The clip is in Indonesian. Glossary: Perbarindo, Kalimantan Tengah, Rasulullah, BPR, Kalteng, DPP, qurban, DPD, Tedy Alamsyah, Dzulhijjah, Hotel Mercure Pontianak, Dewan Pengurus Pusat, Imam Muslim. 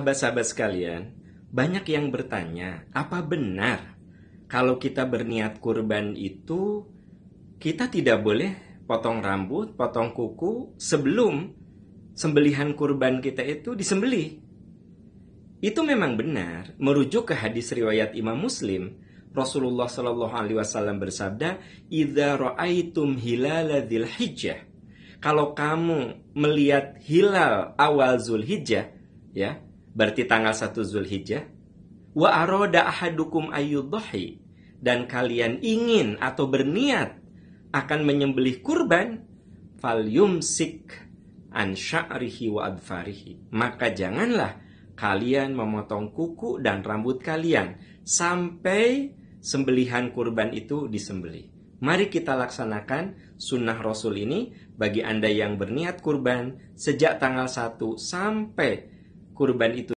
Sahabat-sahabat sekalian, banyak yang bertanya, apa benar kalau kita berniat kurban itu kita tidak boleh potong rambut, potong kuku sebelum sembelihan kurban kita itu disembelih? Itu memang benar, merujuk ke hadis riwayat Imam Muslim. Rasulullah SAW bersabda, "Idza ra'aitum hilala dzulhijjah." Kalau kamu melihat hilal awal Dzulhijjah, ya, berarti tanggal 1 Dzulhijjah. Wa aroda ahadukum ayyudhahi, dan kalian ingin atau berniat akan menyembelih kurban, falyumsik an sya'rihi wa adfarihi, maka janganlah kalian memotong kuku dan rambut kalian sampai sembelihan kurban itu disembelih. Mari kita laksanakan sunnah Rasul ini bagi Anda yang berniat kurban sejak tanggal 1 sampai kurban itu